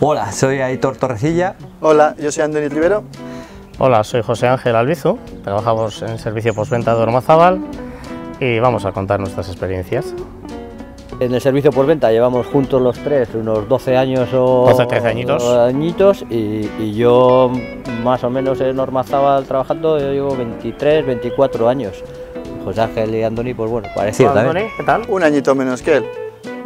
Hola, soy Aitor Torrecilla. Hola, yo soy Andoni Rivero. Hola, soy José Ángel Albizu. Trabajamos en el servicio postventa de Ormazabal y vamos a contar nuestras experiencias. En el servicio postventa llevamos juntos los tres unos 12 años o 13 añitos y yo más o menos en Ormazabal trabajando, yo llevo 23, 24 años. José Ángel y Andoni, pues bueno, parecido también. Andoni, ¿qué tal? Un añito menos que él.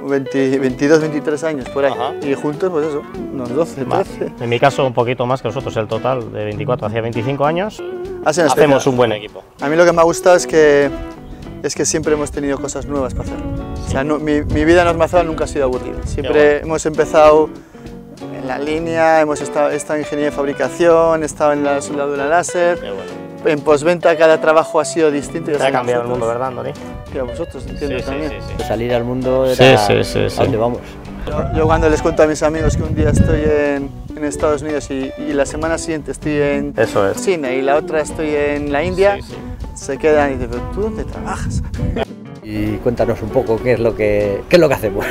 22, 23 años por ahí. Ajá. Y juntos pues eso, unos 12, 13. En mi caso un poquito más que nosotros, el total de 24 hacia 25 años. Hacemos un buen equipo. A mí lo que me ha gustado es que siempre hemos tenido cosas nuevas para hacer. Sí. O sea, no, mi vida en Ormazabal nunca ha sido aburrida. Siempre hemos empezado en la línea, he estado en ingeniería de fabricación, he estado en la soldadura láser. En postventa cada trabajo ha sido distinto. Te ha cambiado el mundo, ¿verdad, Andoni? Que a vosotros, entiendo también. Sí. Salir al mundo era a dónde vamos. Yo cuando les cuento a mis amigos que un día estoy en Estados Unidos y la semana siguiente estoy en China y la otra estoy en la India, se quedan y dicen, ¿tú dónde trabajas? Y cuéntanos un poco qué es lo que hacemos.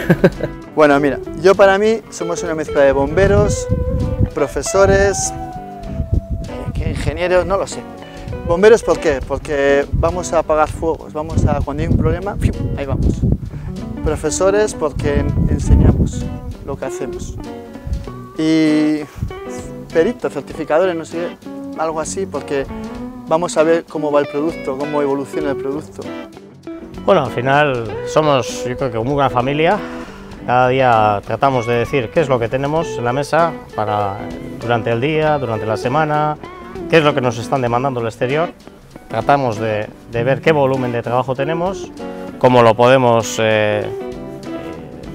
Bueno, mira, para mí somos una mezcla de bomberos, profesores, ingenieros, no lo sé. Bomberos, ¿por qué? Porque vamos a apagar fuegos, cuando hay un problema, ¡fiu!, ahí vamos. Profesores, porque enseñamos lo que hacemos. Y peritos, certificadores, no sé, algo así, porque vamos a ver cómo va el producto, cómo evoluciona el producto. Bueno, al final somos, yo creo que como una familia, cada día tratamos de decir qué es lo que tenemos en la mesa para durante el día, durante la semana, qué es lo que nos están demandando el exterior. Tratamos de ver qué volumen de trabajo tenemos, cómo lo podemos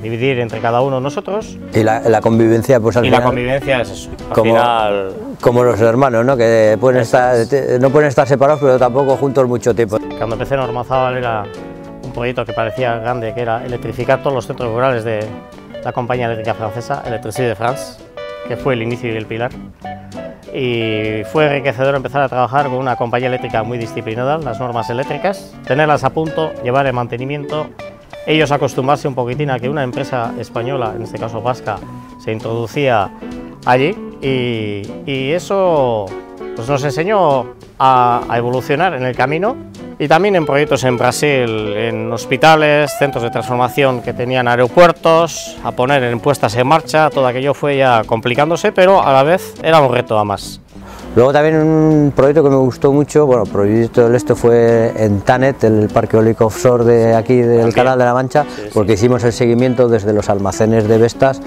dividir entre cada uno nosotros. Y la convivencia, pues al final... Y la convivencia es eso, al final... Como los hermanos, ¿no? Que pueden estar, no pueden estar separados, pero tampoco juntos mucho tiempo. Cuando empecé en Ormazabal era un proyecto que parecía grande, que era electrificar todos los centros rurales de la compañía eléctrica francesa, Electricité de France, que fue el inicio y el pilar. Y fue enriquecedor empezar a trabajar con una compañía eléctrica muy disciplinada, las normas eléctricas, tenerlas a punto, llevar el mantenimiento, ellos acostumbrarse un poquitín a que una empresa española, en este caso vasca, se introducía allí y eso pues nos enseñó a evolucionar en el camino y también en proyectos en Brasil, en hospitales, centros de transformación que tenían aeropuertos, a poner en puestas en marcha, todo aquello fue ya complicándose, pero a la vez era un reto a más. Luego también un proyecto que me gustó mucho, bueno, proyecto del fue en TANET, el parque eólico offshore de aquí del Canal de la Mancha, porque hicimos el seguimiento desde los almacenes de Vestas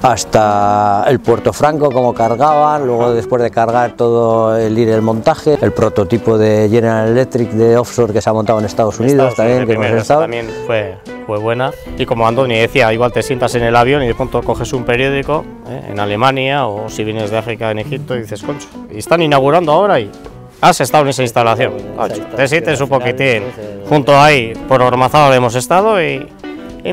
hasta el Puerto Franco, como cargaban, luego después de cargar todo el montaje, el prototipo de General Electric de offshore que se ha montado en Estados Unidos también, que hemos estado. También fue buena, y como Andoni decía, igual te sientas en el avión y de pronto coges un periódico en Alemania, o si vienes de África, en Egipto, y dices, concho, y están inaugurando ahora y has estado en esa instalación, te sientes un poquitín, junto ahí, por Ormazabal hemos estado y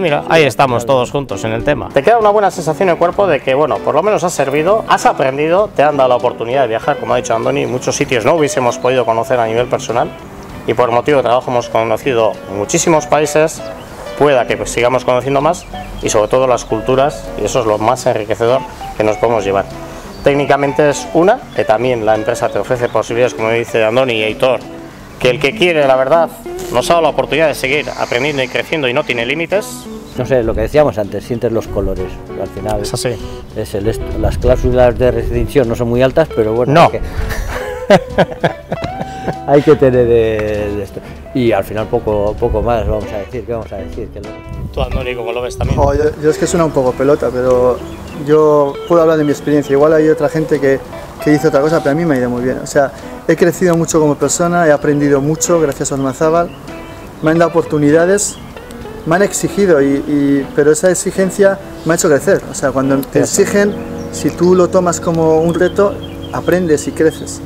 mira, ahí estamos todos juntos en el tema. Te queda una buena sensación en el cuerpo de que, bueno, por lo menos has servido, has aprendido, te han dado la oportunidad de viajar, como ha dicho Andoni, muchos sitios no hubiésemos podido conocer a nivel personal y por motivo de trabajo hemos conocido muchísimos países, pueda que pues sigamos conociendo más y sobre todo las culturas, y eso es lo más enriquecedor que nos podemos llevar. Técnicamente es una, que también la empresa te ofrece posibilidades, como dice Andoni y Aitor, que el que quiere, la verdad, nos ha dado la oportunidad de seguir aprendiendo y creciendo y no tiene límites. No sé, lo que decíamos antes, sientes los colores, al final es así. Las cláusulas de rescisión no son muy altas, pero bueno, no. Hay que tener de esto. Y al final poco más vamos a decir, ¿Qué lo... Tú, Andoni, ¿cómo lo ves también? Oh, yo es que suena un poco pelota, pero yo puedo hablar de mi experiencia, igual hay otra gente que hizo otra cosa, pero a mí me ha ido muy bien. O sea, he crecido mucho como persona, he aprendido mucho gracias a Ormazabal, me han dado oportunidades, me han exigido, pero esa exigencia me ha hecho crecer. O sea, cuando te exigen, si tú lo tomas como un reto, aprendes y creces.